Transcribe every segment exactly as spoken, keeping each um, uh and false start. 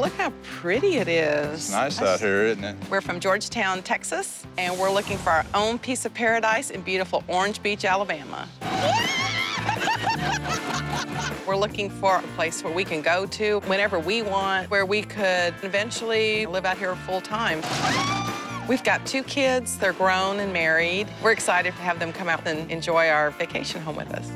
Look how pretty it is. It's nice out here, isn't it? We're from Georgetown, Texas, and we're looking for our own piece of paradise in beautiful Orange Beach, Alabama. We're looking for a place where we can go to whenever we want, where we could eventually live out here full time. We've got two kids, they're grown and married. We're excited to have them come out and enjoy our vacation home with us.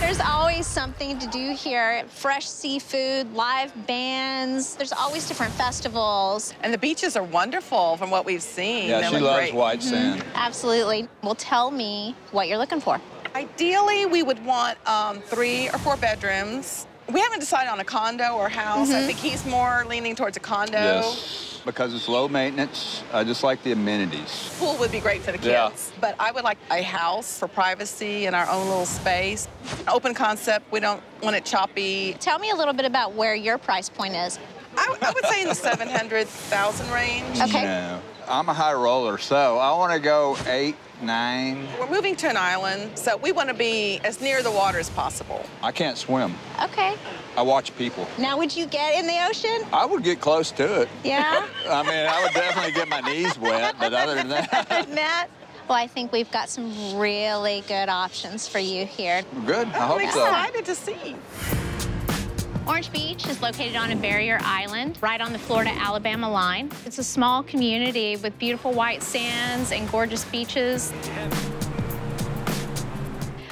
There's always something to do here. Fresh seafood, live bands. There's always different festivals. And the beaches are wonderful from what we've seen. Yeah, she loves white sand. Mm-hmm. Absolutely. Well, tell me what you're looking for. Ideally, we would want um, three or four bedrooms. We haven't decided on a condo or house. Mm-hmm. I think he's more leaning towards a condo. Yes, because it's low maintenance. I just like the amenities. Pool would be great for the kids. Yeah. But I would like a house for privacy and our own little space. An open concept. We don't want it choppy. Tell me a little bit about where your price point is. I, I would say in the seven hundred thousand range. Okay. Yeah. I'm a high roller, so I want to go eight, nine. We're moving to an island, so we want to be as near the water as possible. I can't swim. Okay. I watch people. Now, would you get in the ocean? I would get close to it. Yeah? I mean, I would definitely get my knees wet, but other than that. Other than that? Well, I think we've got some really good options for you here. Good. I hope so. I'm excited to see. Orange Beach is located on a barrier island right on the Florida-Alabama line. It's a small community with beautiful white sands and gorgeous beaches.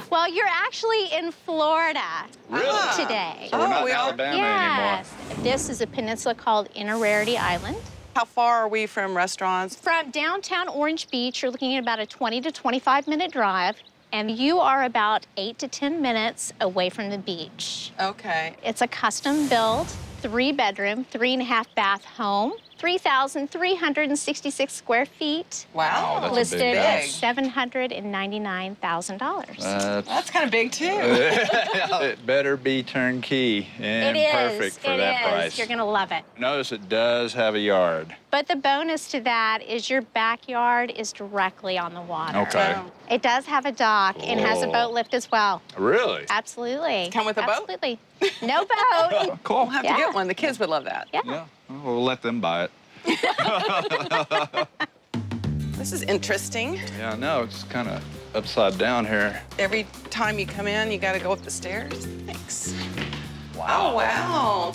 Well, you're actually in Florida really? today. So we're not oh, we in Alabama yes. anymore. This is a peninsula called Innerarity Island. How far are we from restaurants? From downtown Orange Beach, you're looking at about a twenty to twenty-five minute drive. And you are about eight to ten minutes away from the beach. Okay. It's a custom-built, three-bedroom, three-and-a-half-bath home, three thousand three hundred sixty-six square feet. Wow, that's listed a big house. seven hundred ninety-nine thousand dollars. Uh, that's kind of big, too. It better be turnkey and it perfect is, for it that is. price. You're going to love it. Notice it does have a yard. But the bonus to that is your backyard is directly on the water. Okay. Wow. It does have a dock cool. and has a boat lift as well. Really? Absolutely. Come with a Absolutely. boat? Absolutely. No boat. Cool. We'll have yeah. to get one. The kids would love that. Yeah. yeah. We'll let them buy it. This is interesting. Yeah, I know. It's kind of upside down here. Every time you come in, you got to go up the stairs. Thanks. Wow. Oh, wow.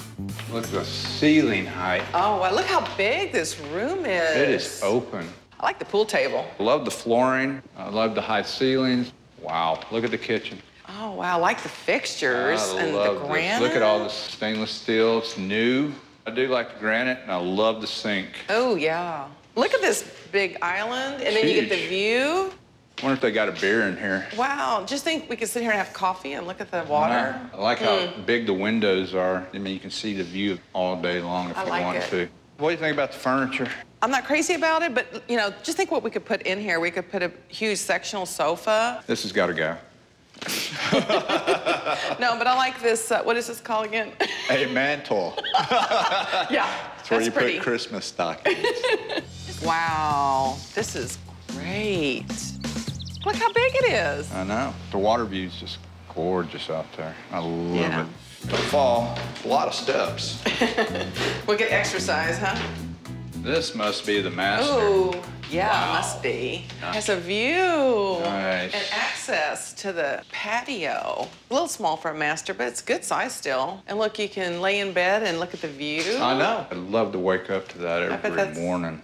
Look at the ceiling height. Oh, wow. Look how big this room is. It is open. I like the pool table. I love the flooring. I love the high ceilings. Wow. Look at the kitchen. Oh, wow. I like the fixtures I and love the granite. This. Look at all the stainless steel. It's new. I do like the granite, and I love the sink. Oh, yeah. Look at this big island, and Huge. then you get the view. I wonder if they got a beer in here. Wow. Just think we could sit here and have coffee and look at the water. I like mm. how big the windows are. I mean, you can see the view all day long if I you like want it. to. What do you think about the furniture? I'm not crazy about it, but, you know, just think what we could put in here. We could put a huge sectional sofa. This has got to go. No, but I like this, uh, what is this called again? A mantle. Yeah, that's where that's you pretty. put Christmas stockings. Wow, this is great. Look how big it is. I know. The water view's just gorgeous out there. I love yeah. it. Don't fall, a lot of steps. We'll get exercise, huh? This must be the master. Oh, yeah, wow. must be. Nice. Has a view nice. and access to the patio. A little small for a master, but it's good size still. And look, you can lay in bed and look at the view. I know. I'd love to wake up to that every morning.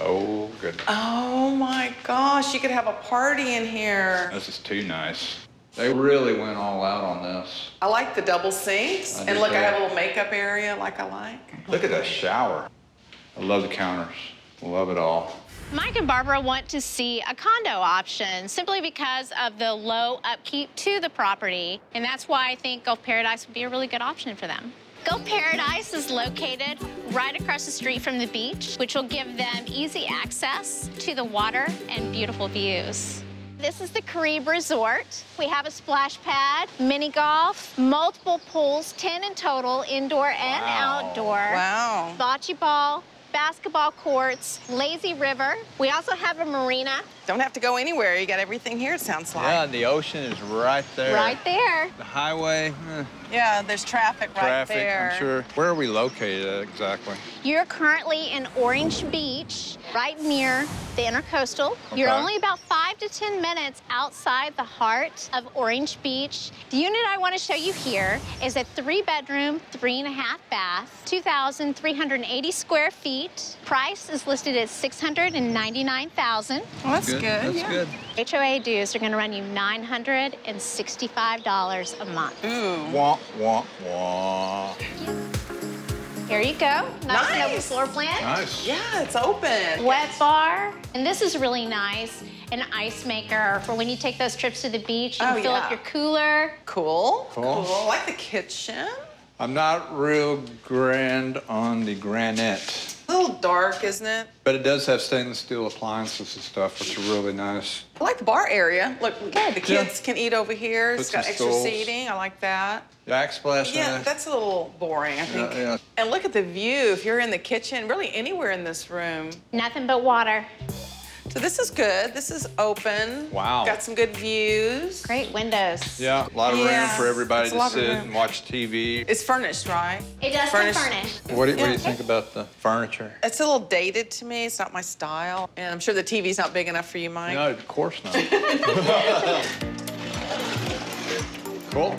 Oh, goodness. Oh, my gosh. You could have a party in here. This is too nice. They really went all out on this. I like the double sinks. And look, I have a little makeup area like I like. Look at the shower. I love the counters. Love it all. Mike and Barbara want to see a condo option simply because of the low upkeep to the property. And that's why I think Gulf Paradise would be a really good option for them. Gulf Paradise is located right across the street from the beach, which will give them easy access to the water and beautiful views. This is the Caribe Resort. We have a splash pad, mini golf, multiple pools, ten in total, indoor and wow. outdoor. Wow. Bocce ball, basketball courts, lazy river. We also have a marina. Don't have to go anywhere. You got everything here, it sounds like. Yeah, the ocean is right there. Right there. The highway. Eh. Yeah, there's traffic, traffic right there. Traffic, I'm sure. Where are we located exactly? You're currently in Orange Beach, right near the Intercoastal. Okay. You're only about five to ten minutes outside the heart of Orange Beach. The unit I want to show you here is a three-bedroom, three-and-a-half bath, two thousand three hundred eighty square feet. Price is listed at six hundred ninety-nine thousand dollars. Well, that's good. good. That's yeah. good. H O A dues are going to run you nine hundred sixty-five dollars a month. Ooh. Wah, wah, wah. Here you go. Nice, nice. And open floor plan. Nice. Yeah, it's open. Wet bar. And this is really nice. An ice maker for when you take those trips to the beach. You oh, can fill yeah. up your cooler. Cool. Cool. Cool. Like the kitchen. I'm not real grand on the granite. A little dark, isn't it? But it does have stainless steel appliances and stuff, which are really nice. I like the bar area. Look, yeah, the kids yeah. can eat over here. Put it's got extra stools. Seating. I like that. The axe splash. Yeah, that's a little boring, I think. Yeah, yeah. And look at the view. If you're in the kitchen, really anywhere in this room. Nothing but water. So this is good. This is open. Wow. Got some good views. Great windows. Yeah, a lot of yeah. room for everybody to sit and watch T V. It's furnished, right? It does furnished. Be furnished. What do, yeah. what do you think about the furniture? It's a little dated to me. It's not my style. And I'm sure the T V's not big enough for you, Mike. No, of course not. Cool.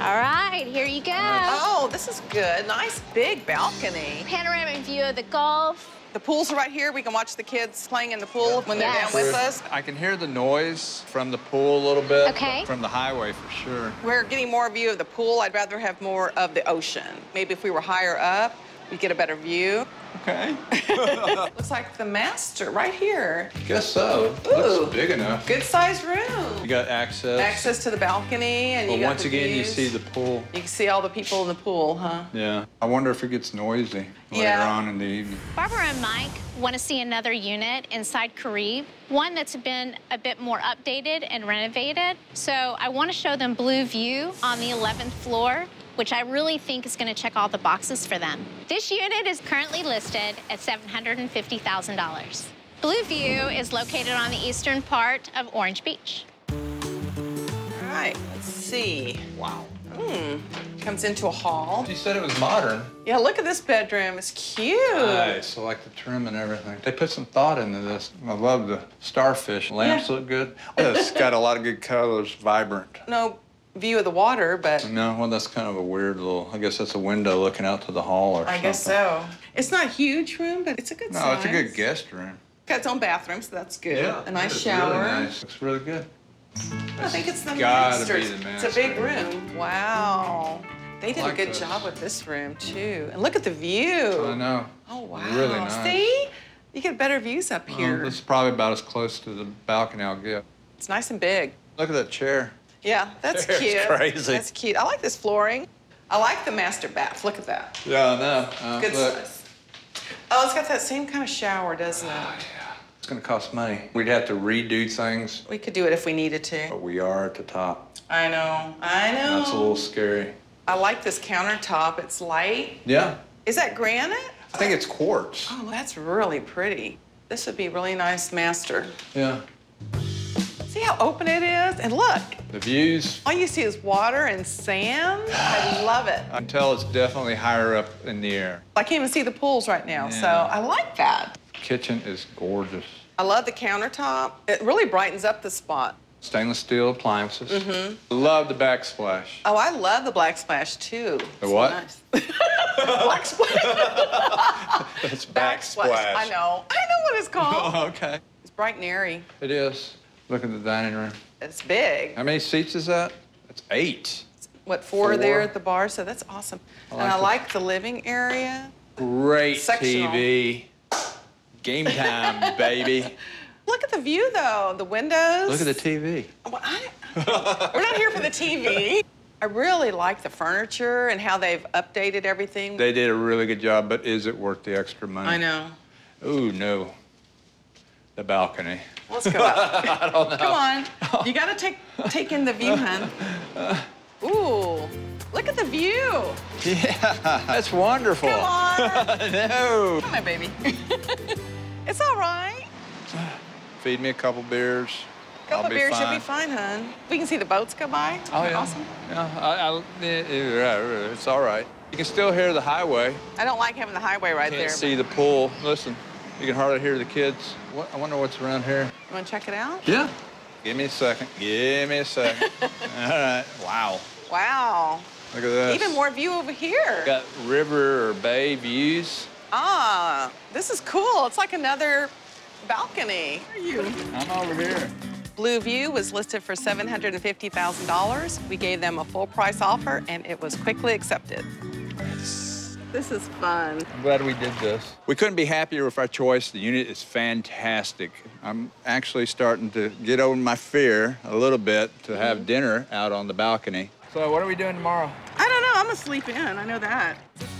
All right, here you go. Oh, this is good. Nice big balcony. Panoramic view of the Gulf. The pool's right here. We can watch the kids playing in the pool when they're yes. down with us. I can hear the noise from the pool a little bit. Okay. From the highway, for sure. We're getting more view of the pool. I'd rather have more of the ocean. Maybe if we were higher up, we'd get a better view. Okay. Looks like the master right here. Guess so. Ooh. Looks big enough. Good sized room. You got access. Access to the balcony and well, you got once the again, views. You see the pool. You can see all the people in the pool, huh? Yeah. I wonder if it gets noisy later yeah. on in the evening. Barbara and Mike want to see another unit inside Caribe, one that's been a bit more updated and renovated. So I want to show them Blue View on the eleventh floor, which I really think is going to check all the boxes for them. This unit is currently listed at seven hundred fifty thousand dollars. Blue View is located on the eastern part of Orange Beach. All right, let's see. Wow. Hmm. Comes into a hall. You said it was modern. Yeah, look at this bedroom. It's cute. Nice. I like the trim and everything. They put some thought into this. I love the starfish. Lamps yeah. look good. It's got a lot of good colors, vibrant. No view of the water, but... No, well, that's kind of a weird little... I guess that's a window looking out to the hall or I something. I guess so. It's not a huge room, but it's a good no, size. No, it's a good guest room. It's got its own bathroom, so that's good. Yeah, a nice shower. Really nice. Looks really good. I think it's the master. Be the master. It's a big room. Wow. They did like a good this. job with this room, too. And look at the view. I know. Oh, wow. Really nice. See? You get better views up here. Um, this is probably about as close to the balcony I'll get. It's nice and big. Look at that chair. Yeah, that's There's cute. Crazy. That's cute. I like this flooring. I like the master bath. Look at that. Yeah, I know. Uh, Good look. size. Oh, it's got that same kind of shower, doesn't it? Oh, yeah. It's going to cost money. We'd have to redo things. We could do it if we needed to. But we are at the top. I know. I know. And that's a little scary. I like this countertop. It's light. Yeah. Is that granite? I think it's quartz. Oh, that's really pretty. This would be really nice master. Yeah. See how open it is? And look. The views. All you see is water and sand. I love it. I can tell it's definitely higher up in the air. I can't even see the pools right now, yeah. so I like that. Kitchen is gorgeous. I love the countertop. It really brightens up the spot. Stainless steel appliances. Mm-hmm. Love the backsplash. Oh, I love the black splash, too. The it's what? Nice. Black splash. That's backsplash. backsplash. I know. I know what it's called. Oh, okay. It's bright and airy. It is. Look at the dining room. It's big. How many seats is that? That's eight. What, four, four. there at the bar? So that's awesome. I like and I the... like the living area. Great Sectional. T V. Game time, baby. Look at the view, though. The windows. Look at the T V. Well, I... We're not here for the T V. I really like the furniture and how they've updated everything. They did a really good job, but is it worth the extra money? I know. Ooh, no. The balcony. Let's go up. I don't know. Come on. You got to take, take in the view, hun. Ooh. Look at the view. Yeah, that's wonderful. Come on. No. Come on, baby. It's all right. Feed me a couple beers. A couple I'll be beers, fine. You'll be fine, hon. We can see the boats go by. It's oh, yeah. Awesome. Yeah, I, I, it's all right. You can still hear the highway. I don't like having the highway right there. You can't see the pool. Listen, you can hardly hear the kids. What, I wonder what's around here. You want to check it out? Yeah. Give me a second. Give me a second. All right. Wow. Wow. Look at this. Even more view over here. Got river or bay views. Ah, this is cool. It's like another balcony. Where are you? I'm over here. Blue View was listed for seven hundred fifty thousand dollars. We gave them a full price offer, and it was quickly accepted. This is fun. I'm glad we did this. We couldn't be happier with our choice. The unit is fantastic. I'm actually starting to get over my fear a little bit to have mm-hmm. dinner out on the balcony. So what are we doing tomorrow? I don't know. I'm gonna sleep in. I know that.